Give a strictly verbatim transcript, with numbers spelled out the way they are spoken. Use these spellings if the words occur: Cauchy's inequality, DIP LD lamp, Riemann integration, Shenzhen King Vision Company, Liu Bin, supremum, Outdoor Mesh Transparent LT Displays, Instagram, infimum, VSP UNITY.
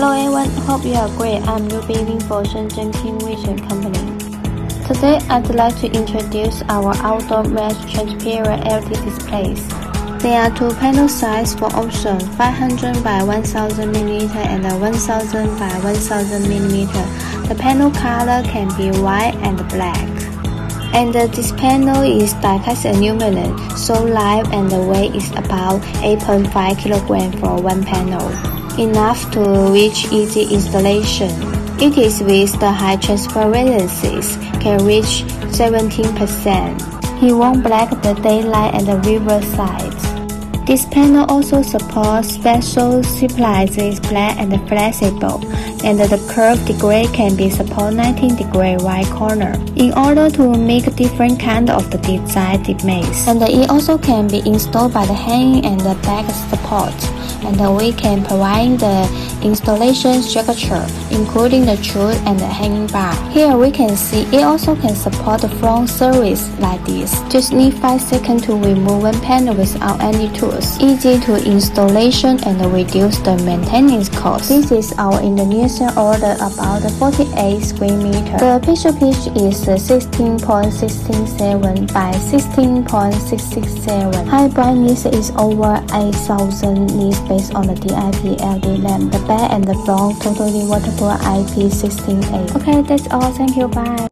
Hello everyone, hope you are great. I'm Liu Bin for Shenzhen King Vision Company. Today I'd like to introduce our Outdoor Mesh Transparent L T Displays. There are two panel sizes for option, five hundred by one thousand millimeters and one thousand by one thousand millimeters. The panel color can be white and black. And this panel is die-cast aluminum, so light and the weight is about eight point five kilograms for one panel. Enough to reach easy installation. It is with the high transparencies, can reach seventeen percent. He won't block the daylight and the river side. This panel also supports special supplies, is black and flexible, and the curved degree can be support nineteen degree wide corner in order to make different kind of the design demands. And it also can be installed by the hanging and the back support. And we can provide the installation structure, including the chute and the hanging bar. Here we can see it also can support the front surface like this. Just need five seconds to remove one panel without any tools. Easy to installation and reduce the maintenance cost. This is our Indonesian order about forty-eight square meter. The picture pitch is sixteen point one six seven by sixteen point six six seven. High brightness is over eight thousand nits. Based on the D I P L D lamp, the back and the front totally waterproof I P sixty-eight. Okay, that's all. Thank you. Bye.